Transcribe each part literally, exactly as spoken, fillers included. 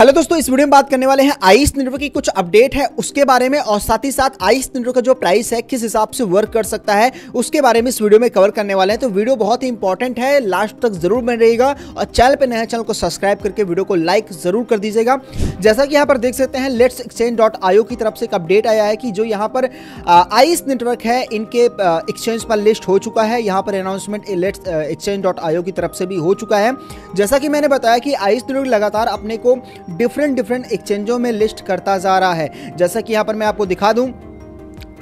Hello दोस्तों, इस video में बात करने वाले हैं आइस नेटवर्क की कुछ अपडेट है उसके बारे में, और साथ ही साथ आइस नेटवर्क का जो प्राइस है किस हिसाब से वर्क कर सकता है उसके बारे में इस वीडियो में कवर करने वाले हैं। तो वीडियो बहुत ही इंपॉर्टेंट है, लास्ट तक जरूर बन रहिएगा और चैनल पे नया चैनल को सब्सक्राइब करके वीडियो को लाइक जरूर कर दीजिएगा। जैसा कि यहाँ पर देख सकते हैं लेट्स एक्सचेंज डॉट आईओ की तरफ से एक अपडेट आया है कि जो यहाँ पर आइस नेटवर्क है इनके एक्सचेंज पर लिस्ट हो चुका है। यहाँ पर announcement let's exchange dot IO की तरफ से भी हो चुका है। जैसा कि मैंने बताया कि आइस नेटवर्क लगातार अपने को डिफरेंट डिफरेंट एक्सचेंजों में लिस्ट करता जा रहा है। जैसा कि यहाँ पर मैं आपको दिखा दूं,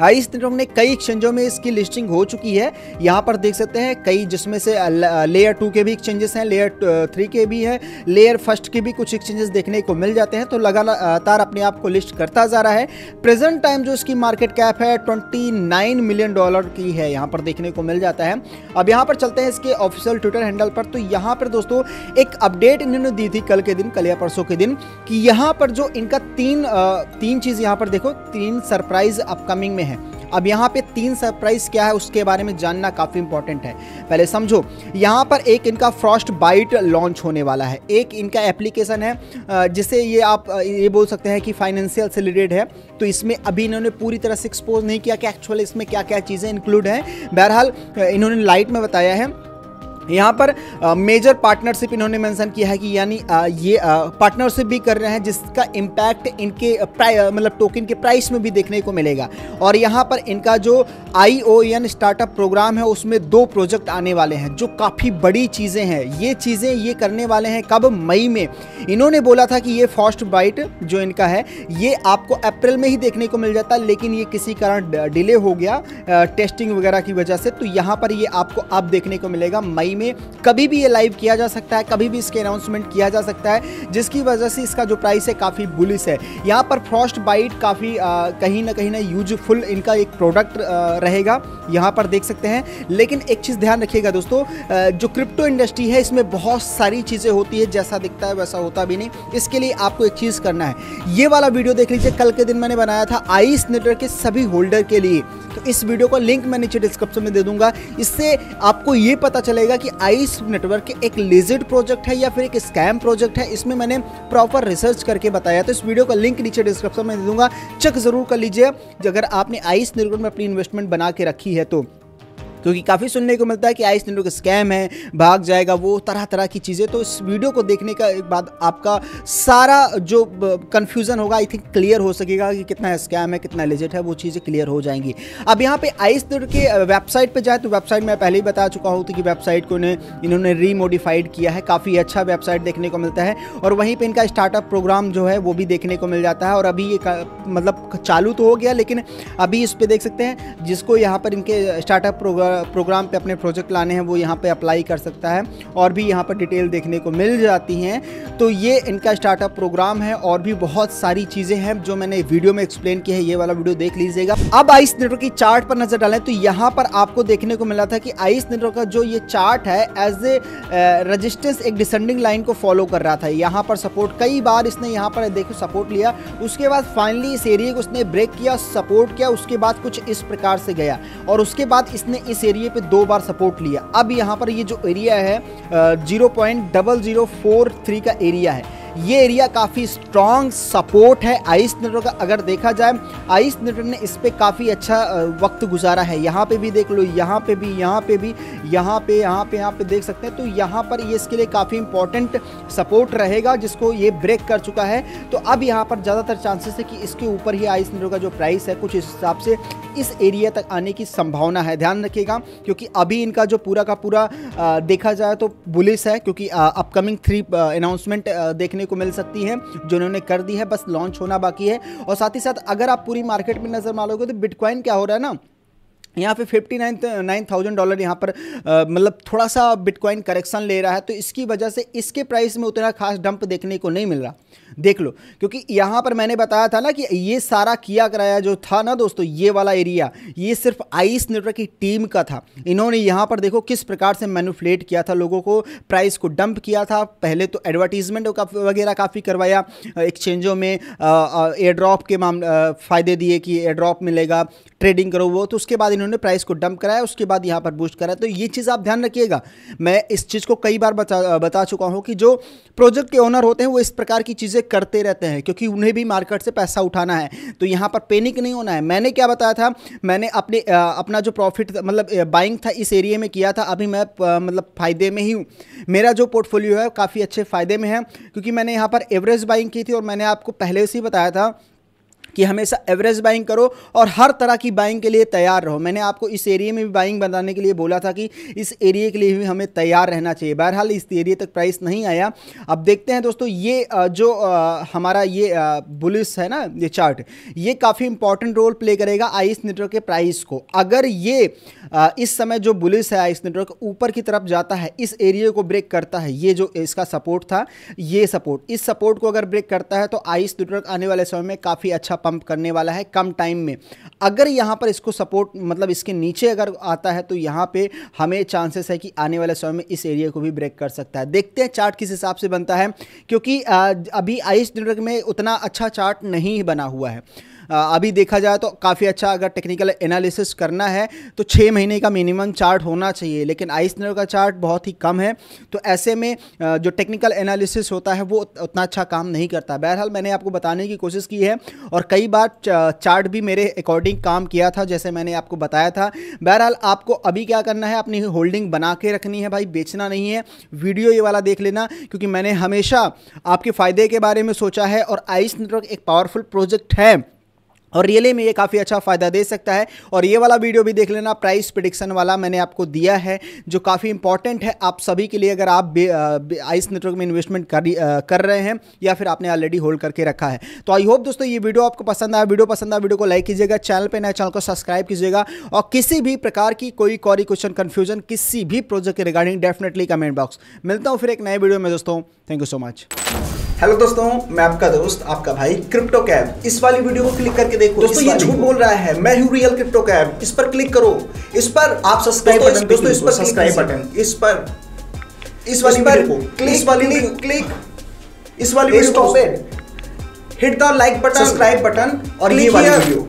आइस नेटवर्क ने कई एक्सचेंजों में इसकी लिस्टिंग हो चुकी है। यहाँ पर देख सकते हैं कई, जिसमें से लेयर टू के भी एक्सचेंजेस हैं, लेयर थ्री के भी हैं, लेयर फर्स्ट के भी कुछ एक्सचेंजेस देखने को मिल जाते हैं। तो लगातार अपने आप को लिस्ट करता जा रहा है। प्रेजेंट टाइम जो इसकी मार्केट कैप है उनतीस मिलियन डॉलर की है, यहाँ पर देखने को मिल जाता है। अब यहाँ पर चलते हैं इसके ऑफिशियल ट्विटर हैंडल पर। तो यहाँ पर दोस्तों एक अपडेट इन्होंने दी थी कल के दिन, कल या परसों के दिन, कि यहाँ पर जो इनका तीन तीन चीज़ यहाँ पर देखो, तीन सरप्राइज अपकमिंग में है। अब यहाँ पे तीन सरप्राइज क्या है उसके बारे में जानना काफी इंपॉर्टेंट है। पहले समझो, यहाँ पर एक इनका फ्रॉस्ट बाइट लॉन्च होने वाला है। एक इनका एप्लीकेशन है जिसे ये आप ये बोल सकते हैं कि फाइनेंशियल से रिलेटेड है। तो इसमें अभी इन्होंने पूरी तरह से एक्सपोज नहीं किया कि एक्चुअल इसमें क्या क्या चीज़ें इंक्लूड हैं। बहरहाल इन्होंने लाइट में बताया है। यहाँ पर मेजर पार्टनरशिप इन्होंने मेंशन किया है कि यानी ये पार्टनरशिप भी कर रहे हैं जिसका इम्पैक्ट इनके मतलब टोकन के प्राइस में भी देखने को मिलेगा। और यहाँ पर इनका जो आईओएन स्टार्टअप प्रोग्राम है उसमें दो प्रोजेक्ट आने वाले हैं जो काफ़ी बड़ी चीज़ें हैं। ये चीज़ें ये करने वाले हैं कब, मई में। इन्होंने बोला था कि ये फ्रॉस्टबाइट जो इनका है ये आपको अप्रैल में ही देखने को मिल जाता, लेकिन ये किसी कारण डिले हो गया टेस्टिंग वगैरह की वजह से। तो यहाँ पर ये आपको अब देखने को मिलेगा मई में। कभी भी ये लाइव किया जा सकता है, कभी भी इसके अनाउंसमेंट किया जा सकता है, जिसकी वजह से इसका जो प्राइस है काफ़ी बुलिश है। यहाँ पर फ्रॉस्टबाइट काफ़ी कहीं ना कहीं ना यूजफुल इनका एक प्रोडक्ट रहेगा, यहाँ पर देख सकते हैं। लेकिन एक चीज़ ध्यान रखिएगा दोस्तों, जो क्रिप्टो इंडस्ट्री है इसमें बहुत सारी चीज़ें होती है, जैसा दिखता है वैसा होता भी नहीं। इसके लिए आपको एक चीज़ करना है, ये वाला वीडियो देख लीजिए, कल के दिन मैंने बनाया था आइस नेटवर्क के सभी होल्डर के लिए। तो इस वीडियो का लिंक मैं नीचे डिस्क्रिप्शन में दे दूंगा। इससे आपको ये पता चलेगा कि आइस नेटवर्क के एक लेजिट प्रोजेक्ट है या फिर एक स्कैम प्रोजेक्ट है। इसमें मैंने प्रॉपर रिसर्च करके बताया। तो इस वीडियो का लिंक नीचे डिस्क्रिप्शन में दे दूंगा, चेक जरूर कर लीजिए अगर आपने आइस नेटवर्क में अपनी इन्वेस्टमेंट बना के रखी है तो। क्योंकि काफ़ी सुनने को मिलता है कि आइस नेटवर्क स्कैम है, भाग जाएगा वो, तरह तरह की चीज़ें। तो इस वीडियो को देखने का एक बाद आपका सारा जो कंफ्यूजन होगा आई थिंक क्लियर हो सकेगा कि कितना स्कैम है कितना लेजिट है, वो चीज़ें क्लियर हो जाएंगी। अब यहाँ पे आइस नेटवर्क के वेबसाइट पे जाए तो वेबसाइट मैं पहले ही बता चुका हूँ कि वेबसाइट को इन्होंने रीमोडिफाइड किया है, काफ़ी अच्छा वेबसाइट देखने को मिलता है। और वहीं पर इनका स्टार्टअप प्रोग्राम जो है वो भी देखने को मिल जाता है। और अभी ये मतलब चालू तो हो गया, लेकिन अभी इस पर देख सकते हैं जिसको यहाँ पर इनके स्टार्टअप प्रोग्राम प्रोग्राम पे अपने प्रोजेक्ट लाने हैं वो यहाँ पे अप्लाई कर सकता है। और भी यहाँ पर डिटेल देखने को मिल जाती हैं। तो ये इनका स्टार्टअप प्रोग्राम है और भी बहुत सारी चीज़ें हैं जो मैंने वीडियो में एक्सप्लेन की है, ये वाला वीडियो देख लीजिएगा। अब आइस नेटवर्क की चार्ट पर नजर डालें तो यहाँ पर आपको देखने को मिला था कि आइस नेटवर्क का जो ये चार्ट है एज ए रजिस्टेंस एक डिसेंडिंग लाइन को फॉलो कर रहा था। यहाँ पर सपोर्ट कई बार इसने यहाँ पर देखो सपोर्ट लिया, उसके बाद फाइनली इस एरिया को उसने ब्रेक किया, सपोर्ट किया, उसके बाद कुछ इस प्रकार से गया और उसके बाद इसने इस एरिया पे दो बार सपोर्ट लिया। अब यहाँ पर ये जो एरिया है zero point zero zero four three का एरिया है, ये एरिया काफ़ी स्ट्रॉन्ग सपोर्ट है आइस नेटवर्क का। अगर देखा जाए आइस नेटवर्क ने इस पर काफ़ी अच्छा वक्त गुजारा है। यहाँ पे भी देख लो, यहाँ पे भी, यहाँ पे भी, यहाँ पे, यहाँ पे, यहाँ पे देख सकते हैं। तो यहाँ पर ये इसके लिए काफ़ी इंपॉर्टेंट सपोर्ट रहेगा जिसको ये ब्रेक कर चुका है। तो अब यहाँ पर ज़्यादातर चांसेस है कि इसके ऊपर ही आइस नेटवर्क का जो प्राइस है कुछ इस हिसाब से इस एरिया तक आने की संभावना है, ध्यान रखिएगा। क्योंकि अभी इनका जो पूरा का पूरा देखा जाए तो बुलिश है, क्योंकि अपकमिंग थ्री अनाउंसमेंट देखने को मिल सकती है जो उन्होंने कर दी है, बस लॉन्च होना बाकी है। और साथ ही साथ अगर आप पूरी मार्केट में नजर मारोगे तो बिटकॉइन क्या हो रहा है ना, यहाँ पे fifty nine nine thousand dollar यहाँ पर मतलब थोड़ा सा बिटकॉइन करेक्शन ले रहा है। तो इसकी वजह से इसके प्राइस में उतना खास डंप देखने को नहीं मिल रहा, देख लो। क्योंकि यहाँ पर मैंने बताया था ना कि ये सारा किया कराया जो था ना दोस्तों, ये वाला एरिया ये सिर्फ आइस नेटवर्क की टीम का था। इन्होंने यहाँ पर देखो किस प्रकार से मैनिपुलेट किया था, लोगों को प्राइस को डंप किया था। पहले तो एडवर्टीजमेंट वगैरह काफ़ी करवाया एक्सचेंजों में, एयर ड्रॉप के मामले फ़ायदे दिए कि एयर ड्रॉप मिलेगा, ट्रेडिंग करो वो। तो उसके बाद इन्होंने प्राइस को डंप कराया, उसके बाद यहाँ पर बूस्ट कराया। तो ये चीज़ आप ध्यान रखिएगा। मैं इस चीज़ को कई बार बता बता चुका हूँ कि जो प्रोजेक्ट के ओनर होते हैं वो इस प्रकार की चीज़ें करते रहते हैं क्योंकि उन्हें भी मार्केट से पैसा उठाना है। तो यहाँ पर पैनिक नहीं होना है। मैंने क्या बताया था, मैंने अपने अपना जो प्रॉफिट मतलब बाइंग था इस एरिया में किया था, अभी मैं मतलब फ़ायदे में ही हूँ। मेरा जो पोर्टफोलियो है काफ़ी अच्छे फ़ायदे में है क्योंकि मैंने यहाँ पर एवरेज बाइंग की थी और मैंने आपको पहले से ही बताया था कि हमेशा एवरेज बाइंग करो और हर तरह की बाइंग के लिए तैयार रहो। मैंने आपको इस एरिया में भी बाइंग बनाने के लिए बोला था कि इस एरिया के लिए भी हमें तैयार रहना चाहिए। बहरहाल इस एरिया तक प्राइस नहीं आया। अब देखते हैं दोस्तों, ये जो हमारा ये बुलिश है ना ये चार्ट, ये काफ़ी इंपॉर्टेंट रोल प्ले करेगा आइस नेटवर्क के प्राइस को। अगर ये इस समय जो बुलिश है आइस नेटवर्क ऊपर की तरफ जाता है, इस एरिया को ब्रेक करता है, ये जो इसका सपोर्ट था, ये सपोर्ट, इस सपोर्ट को अगर ब्रेक करता है तो आइस नेटवर्क आने वाले समय में काफ़ी अच्छा पंप करने वाला है कम टाइम में। अगर यहाँ पर इसको सपोर्ट मतलब इसके नीचे अगर आता है तो यहाँ पे हमें चांसेस है कि आने वाले समय में इस एरिया को भी ब्रेक कर सकता है। देखते हैं चार्ट किस हिसाब से बनता है क्योंकि अभी आइस नेटवर्क में उतना अच्छा चार्ट नहीं बना हुआ है। अभी देखा जाए तो काफ़ी अच्छा, अगर टेक्निकल एनालिसिस करना है तो छः महीने का मिनिमम चार्ट होना चाहिए, लेकिन आइस नेटवर्क का चार्ट बहुत ही कम है। तो ऐसे में जो टेक्निकल एनालिसिस होता है वो उतना अच्छा काम नहीं करता। बहरहाल मैंने आपको बताने की कोशिश की है और कई बार चार्ट भी मेरे अकॉर्डिंग काम किया था जैसे मैंने आपको बताया था। बहरहाल आपको अभी क्या करना है, अपनी होल्डिंग बना के रखनी है भाई, बेचना नहीं है। वीडियो ये वाला देख लेना क्योंकि मैंने हमेशा आपके फ़ायदे के बारे में सोचा है और आइस नेटवर्क एक पावरफुल प्रोजेक्ट है और रियली में ये काफ़ी अच्छा फ़ायदा दे सकता है। और ये वाला वीडियो भी देख लेना, प्राइस प्रेडिक्शन वाला मैंने आपको दिया है जो काफ़ी इंपॉर्टेंट है आप सभी के लिए, अगर आप आइस नेटवर्क में इन्वेस्टमेंट कर कर रहे हैं या फिर आपने ऑलरेडी होल्ड करके रखा है। तो आई होप दोस्तों ये वीडियो आपको पसंद आया। वीडियो पसंद आया वीडियो को लाइक कीजिएगा, चैनल पर नए चैनल को सब्सक्राइब कीजिएगा और किसी भी प्रकार की कोई क्वेरी, क्वेश्चन, कन्फ्यूजन किसी भी प्रोजेक्ट के रिगार्डिंग डेफिनेटली कमेंट बॉक्स। मिलता हूँ फिर एक नए वीडियो में दोस्तों। Thank you so much. Hello दोस्तों, मैं आपका दोस्त आपका भाई क्रिप्टो कैब। इस वाली वीडियो को क्लिक करके देखो दोस्तों, ये झूठ बोल रहा है, मैं हूं रियल क्रिप्टो कैब। इस पर क्लिक करो, इस पर आप सब्सक्राइब बटन दोस्तों, इस पर सब्सक्राइब बटन, इस पर इस वाली वीडियो को क्लिक वाली क्लिक इस वाली वीडियो को hit the like button, subscribe button और ये वाली वीडियो